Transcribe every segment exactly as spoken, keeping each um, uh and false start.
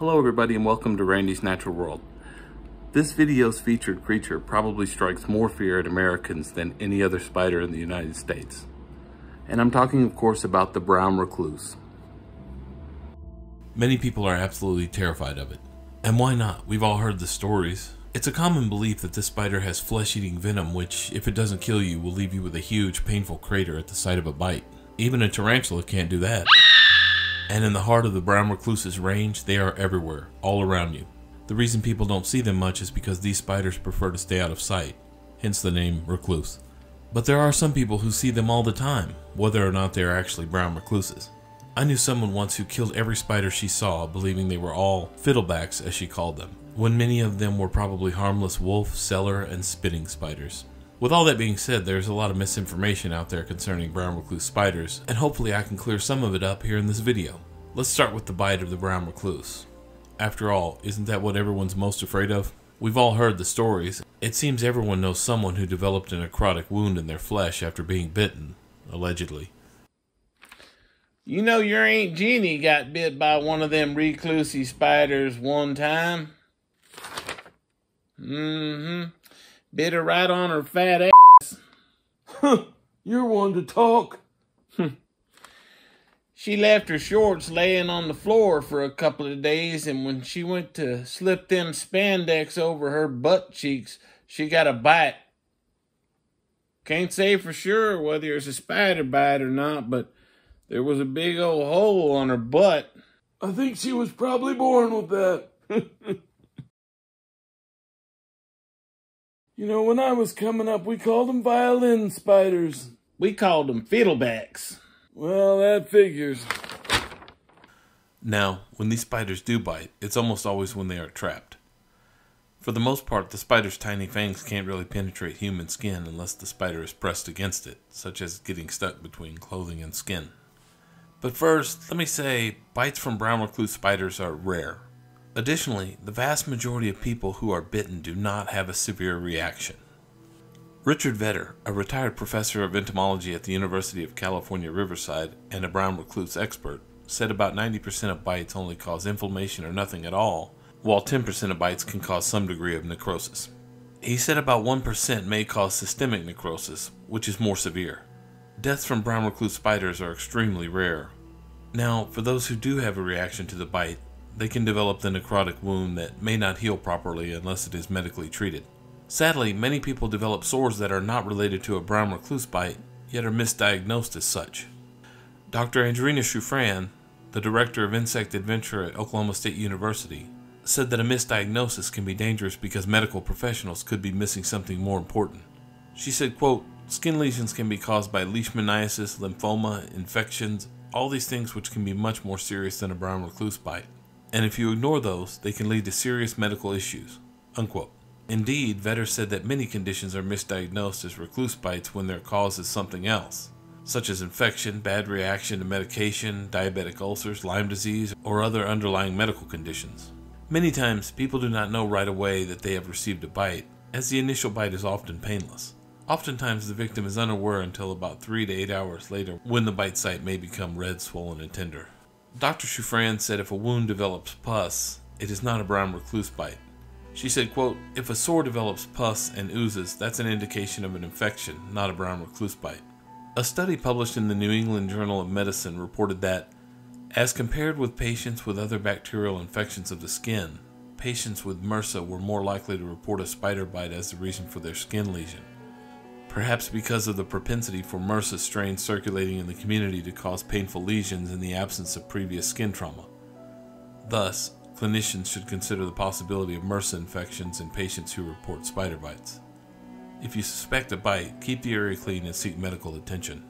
Hello everybody and welcome to Randy's Natural World. This video's featured creature probably strikes more fear at Americans than any other spider in the United States. And I'm talking of course about the brown recluse. Many people are absolutely terrified of it. And why not? We've all heard the stories. It's a common belief that this spider has flesh-eating venom which, if it doesn't kill you, will leave you with a huge painful crater at the site of a bite. Even a tarantula can't do that. And in the heart of the brown recluse's range, they are everywhere, all around you. The reason people don't see them much is because these spiders prefer to stay out of sight, hence the name recluse. But there are some people who see them all the time, whether or not they are actually brown recluses. I knew someone once who killed every spider she saw, believing they were all fiddlebacks, as she called them, when many of them were probably harmless wolf, cellar, and spitting spiders. With all that being said, there's a lot of misinformation out there concerning brown recluse spiders, and hopefully I can clear some of it up here in this video. Let's start with the bite of the brown recluse. After all, isn't that what everyone's most afraid of? We've all heard the stories. It seems everyone knows someone who developed a necrotic wound in their flesh after being bitten, allegedly. You know your Aunt Jeannie got bit by one of them reclusey spiders one time. Mm-hmm. Bit her right on her fat ass. Huh, you're one to talk. She left her shorts laying on the floor for a couple of days, and when she went to slip them spandex over her butt cheeks, she got a bite. Can't say for sure whether it's a spider bite or not, but there was a big old hole on her butt. I think she was probably born with that. You know, when I was coming up, we called them violin spiders. We called them fiddlebacks. Well, that figures. Now, when these spiders do bite, it's almost always when they are trapped. For the most part, the spider's tiny fangs can't really penetrate human skin unless the spider is pressed against it, such as getting stuck between clothing and skin. But first, let me say, bites from brown recluse spiders are rare. Additionally, the vast majority of people who are bitten do not have a severe reaction. Richard Vetter, a retired professor of entomology at the University of California, Riverside, and a brown recluse expert, said about ninety percent of bites only cause inflammation or nothing at all, while ten percent of bites can cause some degree of necrosis. He said about one percent may cause systemic necrosis, which is more severe. Deaths from brown recluse spiders are extremely rare. Now, for those who do have a reaction to the bite, they can develop the necrotic wound that may not heal properly unless it is medically treated. Sadly, many people develop sores that are not related to a brown recluse bite, yet are misdiagnosed as such. Doctor Angelina Shufran, the director of insect adventure at Oklahoma State University, said that a misdiagnosis can be dangerous because medical professionals could be missing something more important. She said, quote, "Skin lesions can be caused by leishmaniasis, lymphoma, infections, all these things which can be much more serious than a brown recluse bite. And if you ignore those, they can lead to serious medical issues," unquote. Indeed, Vetter said that many conditions are misdiagnosed as recluse bites when their cause is something else, such as infection, bad reaction to medication, diabetic ulcers, Lyme disease, or other underlying medical conditions. Many times, people do not know right away that they have received a bite, as the initial bite is often painless. Oftentimes, the victim is unaware until about three to eight hours later when the bite site may become red, swollen, and tender. Doctor Shufran said if a wound develops pus, it is not a brown recluse bite. She said, quote, "If a sore develops pus and oozes, that's an indication of an infection, not a brown recluse bite." A study published in the New England Journal of Medicine reported that, as compared with patients with other bacterial infections of the skin, patients with M R S A were more likely to report a spider bite as the reason for their skin lesion, perhaps because of the propensity for M R S A strains circulating in the community to cause painful lesions in the absence of previous skin trauma. Thus, clinicians should consider the possibility of M R S A infections in patients who report spider bites. If you suspect a bite, keep the area clean and seek medical attention.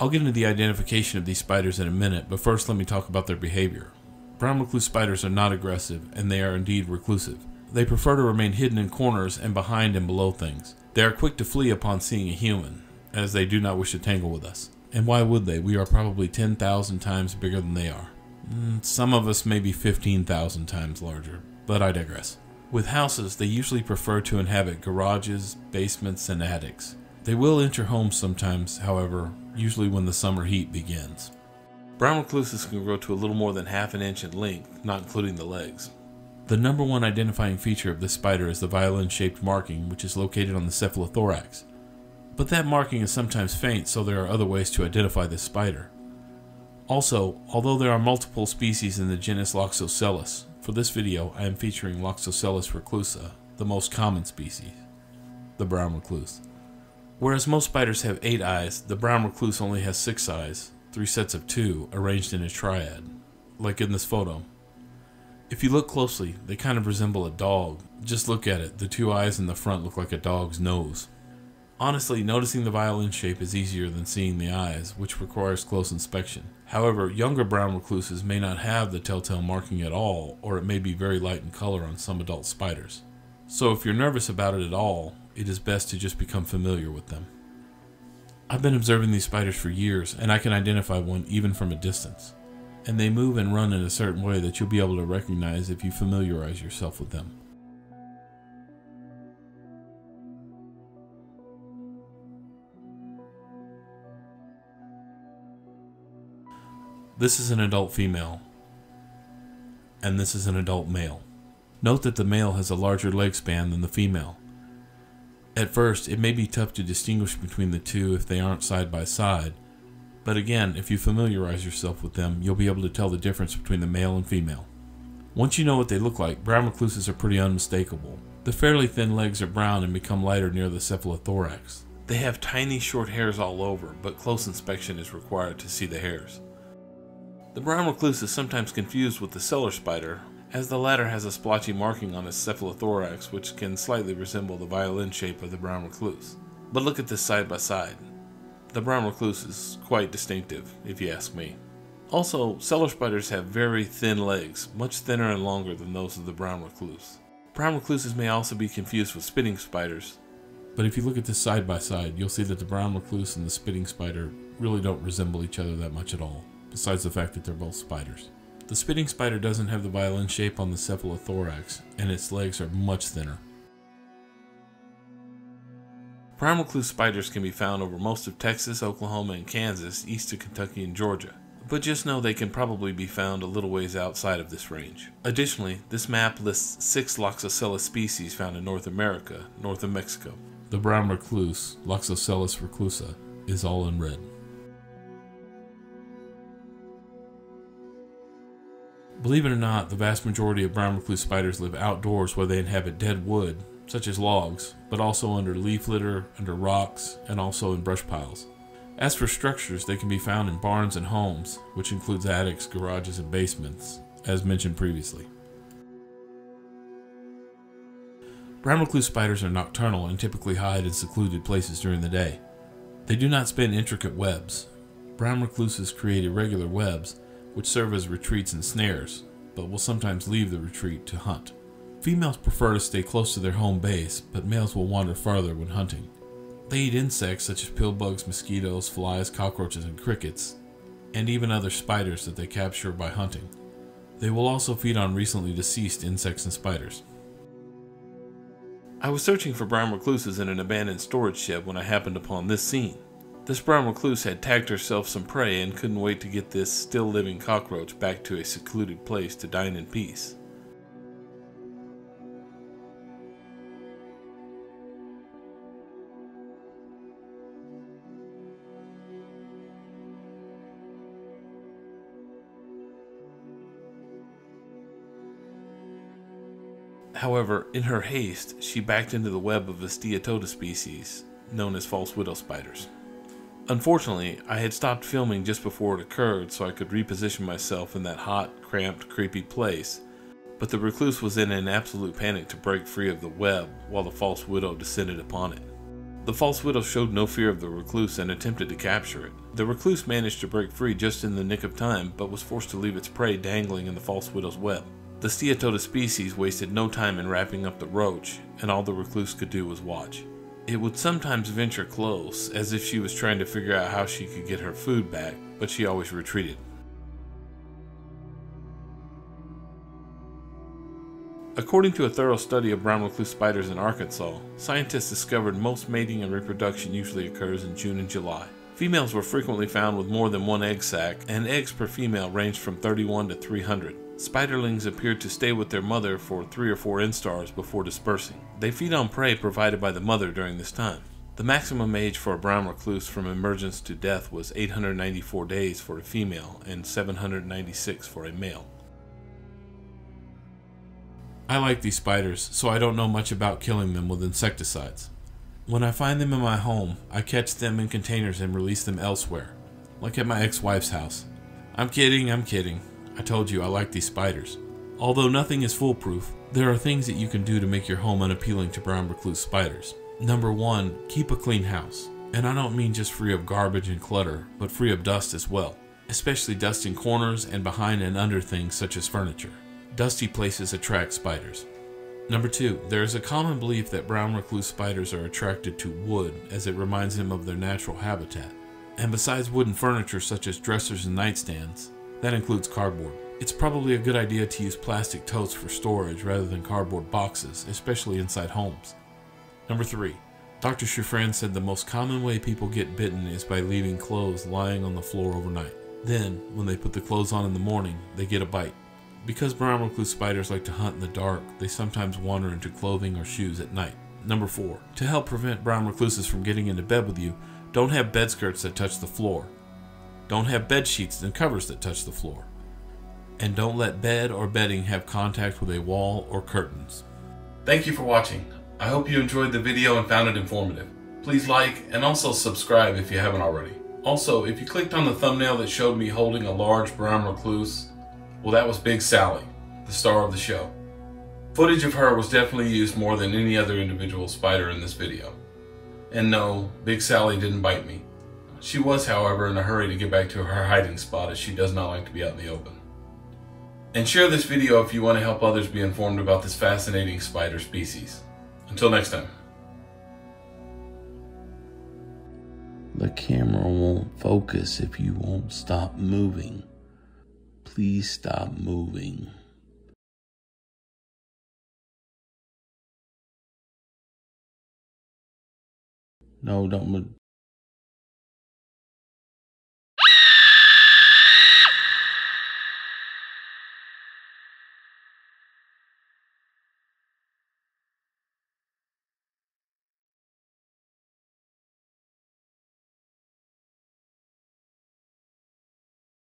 I'll get into the identification of these spiders in a minute, but first let me talk about their behavior. Brown recluse spiders are not aggressive, and they are indeed reclusive. They prefer to remain hidden in corners and behind and below things. They are quick to flee upon seeing a human, as they do not wish to tangle with us. And why would they? We are probably ten thousand times bigger than they are. Some of us may be fifteen thousand times larger, but I digress. With houses, they usually prefer to inhabit garages, basements, and attics. They will enter homes sometimes, however, usually when the summer heat begins. Brown recluses can grow to a little more than half an inch in length, not including the legs. The number one identifying feature of this spider is the violin-shaped marking, which is located on the cephalothorax. But that marking is sometimes faint, so there are other ways to identify this spider. Also, although there are multiple species in the genus Loxosceles, for this video I am featuring Loxosceles reclusa, the most common species, the brown recluse. Whereas most spiders have eight eyes, the brown recluse only has six eyes, three sets of two, arranged in a triad, like in this photo. If you look closely, they kind of resemble a dog. Just look at it, the two eyes in the front look like a dog's nose. Honestly, noticing the violin shape is easier than seeing the eyes, which requires close inspection. However, younger brown recluses may not have the telltale marking at all, or it may be very light in color on some adult spiders. So if you're nervous about it at all, it is best to just become familiar with them. I've been observing these spiders for years, and I can identify one even from a distance. And they move and run in a certain way that you'll be able to recognize if you familiarize yourself with them. This is an adult female, and this is an adult male. Note that the male has a larger leg span than the female. At first, it may be tough to distinguish between the two if they aren't side by side, but again, if you familiarize yourself with them, you'll be able to tell the difference between the male and female. Once you know what they look like, brown recluses are pretty unmistakable. The fairly thin legs are brown and become lighter near the cephalothorax. They have tiny short hairs all over, but close inspection is required to see the hairs. The brown recluse is sometimes confused with the cellar spider, as the latter has a splotchy marking on its cephalothorax which can slightly resemble the violin shape of the brown recluse. But look at this side by side. The brown recluse is quite distinctive, if you ask me. Also, cellar spiders have very thin legs, much thinner and longer than those of the brown recluse. Brown recluses may also be confused with spitting spiders, but if you look at this side by side, you'll see that the brown recluse and the spitting spider really don't resemble each other that much at all, besides the fact that they're both spiders. The spitting spider doesn't have the violin shape on the cephalothorax, and its legs are much thinner. Brown recluse spiders can be found over most of Texas, Oklahoma, and Kansas, east of Kentucky and Georgia, but just know they can probably be found a little ways outside of this range. Additionally, this map lists six Loxosceles species found in North America, north of Mexico. The brown recluse, Loxosceles reclusa, is all in red. Believe it or not, the vast majority of brown recluse spiders live outdoors where they inhabit dead wood, such as logs, but also under leaf litter, under rocks, and also in brush piles. As for structures, they can be found in barns and homes, which includes attics, garages, and basements, as mentioned previously. Brown recluse spiders are nocturnal and typically hide in secluded places during the day. They do not spin intricate webs. Brown recluses create irregular webs, which serve as retreats and snares, but will sometimes leave the retreat to hunt. Females prefer to stay close to their home base, but males will wander farther when hunting. They eat insects such as pill bugs, mosquitoes, flies, cockroaches, and crickets, and even other spiders that they capture by hunting. They will also feed on recently deceased insects and spiders. I was searching for brown recluses in an abandoned storage shed when I happened upon this scene. This brown recluse had tagged herself some prey and couldn't wait to get this still living cockroach back to a secluded place to dine in peace. However, in her haste, she backed into the web of a Steatoda species, known as false widow spiders. Unfortunately, I had stopped filming just before it occurred so I could reposition myself in that hot, cramped, creepy place, but the recluse was in an absolute panic to break free of the web while the false widow descended upon it. The false widow showed no fear of the recluse and attempted to capture it. The recluse managed to break free just in the nick of time, but was forced to leave its prey dangling in the false widow's web. The Steatoda species wasted no time in wrapping up the roach, and all the recluse could do was watch. It would sometimes venture close, as if she was trying to figure out how she could get her food back, but she always retreated. According to a thorough study of brown recluse spiders in Arkansas, scientists discovered most mating and reproduction usually occurs in June and July. Females were frequently found with more than one egg sac, and eggs per female ranged from thirty-one to three hundred. Spiderlings appeared to stay with their mother for three or four instars before dispersing. They feed on prey provided by the mother during this time. The maximum age for a brown recluse from emergence to death was eight hundred ninety-four days for a female and seven hundred ninety-six for a male. I like these spiders, so I don't know much about killing them with insecticides. When I find them in my home, I catch them in containers and release them elsewhere, like at my ex-wife's house. I'm kidding, I'm kidding. I told you I like these spiders. Although nothing is foolproof, there are things that you can do to make your home unappealing to brown recluse spiders. Number one, keep a clean house. And I don't mean just free of garbage and clutter, but free of dust as well, especially dust in corners and behind and under things such as furniture. Dusty places attract spiders. Number two, there is a common belief that brown recluse spiders are attracted to wood as it reminds them of their natural habitat. And besides wooden furniture such as dressers and nightstands, that includes cardboard. It's probably a good idea to use plastic totes for storage rather than cardboard boxes, especially inside homes. Number three, Doctor Shufran said the most common way people get bitten is by leaving clothes lying on the floor overnight. Then, when they put the clothes on in the morning, they get a bite. Because brown recluse spiders like to hunt in the dark, they sometimes wander into clothing or shoes at night. Number four, to help prevent brown recluses from getting into bed with you, don't have bed skirts that touch the floor. Don't have bed sheets and covers that touch the floor. And don't let bed or bedding have contact with a wall or curtains. Thank you for watching. I hope you enjoyed the video and found it informative. Please like and also subscribe if you haven't already. Also, if you clicked on the thumbnail that showed me holding a large brown recluse, well, that was Big Sally, the star of the show. Footage of her was definitely used more than any other individual spider in this video. And no, Big Sally didn't bite me. She was, however, in a hurry to get back to her hiding spot as she does not like to be out in the open. And share this video if you want to help others be informed about this fascinating spider species. Until next time. The camera won't focus if you won't stop moving. Please stop moving. No, don't move.